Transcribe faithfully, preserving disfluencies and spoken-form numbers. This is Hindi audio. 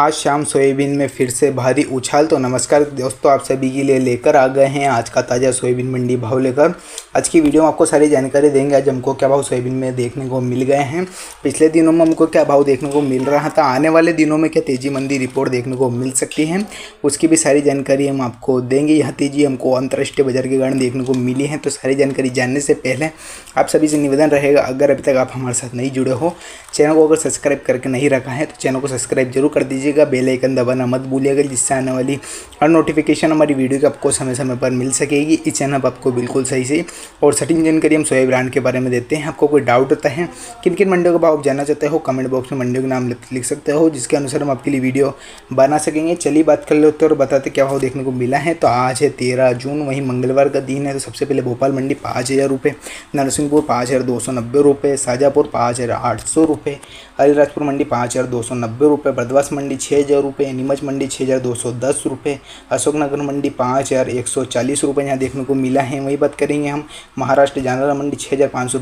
आज शाम सोयाबीन में फिर से भारी उछाल। तो नमस्कार दोस्तों, आप सभी के लिए लेकर आ गए हैं आज का ताज़ा सोयाबीन मंडी भाव लेकर। आज की वीडियो में आपको सारी जानकारी देंगे आज हमको क्या भाव सोयाबीन में देखने को मिल गए हैं, पिछले दिनों में हमको क्या भाव देखने को मिल रहा था, आने वाले दिनों में क्या तेज़ी मंदी रिपोर्ट देखने को मिल सकती है, उसकी भी सारी जानकारी हम आपको देंगे। यह तेज़ी हमको अंतर्राष्ट्रीय बाजार के कारण देखने को मिली है। तो सारी जानकारी जानने से पहले आप सभी से निवेदन रहेगा, अगर अभी तक आप हमारे साथ नहीं जुड़े हो, चैनल को अगर सब्सक्राइब करके नहीं रखा है तो चैनल को सब्सक्राइब जरूर कर दीजिए, बेल आइकन दबाना मत भूलिएगा, जिससे आने वाली हर नोटिफिकेशन हमारी वीडियो की आपको समय समय पर मिल सकेगी। इस चैनल पर आपको बिल्कुल सही से और सटीक जानकारी हम सोया ब्रांड के बारे में देते हैं। आपको कोई डाउट होता है, किन किन मंडियों का भाव आप जानना चाहते हो, कमेंट बॉक्स में मंडियों के नाम लिख सकते हो, जिसके अनुसार हम आपके लिए वीडियो बना सकेंगे। चलिए बात कर लेते और बताते क्या भाव देखने को मिला है। तो आज है तेरह जून, वहीं मंगलवार का दिन है। तो सबसे पहले भोपाल मंडी पाँच हज़ार रुपये, नरसिंहपुर पाँच हज़ार दो सौ नब्बे रुपये, शाहजहाँपुर पाँच हज़ार आठ सौ रुपये, अलीराजपुर मंडी पाँच हज़ार दो सौ नब्बे रुपये, बर्दवास मंडी छः हज़ार रुपये, नीमच मंडी छः हज़ार दो सौ दस रुपये, अशोकनगर मंडी पाँच हज़ार एक सौ चालीस रुपये यहाँ देखने को मिला है। वहीं बात करेंगे हम महाराष्ट्र जानवर मंडी छः हज़ार पाँच सौ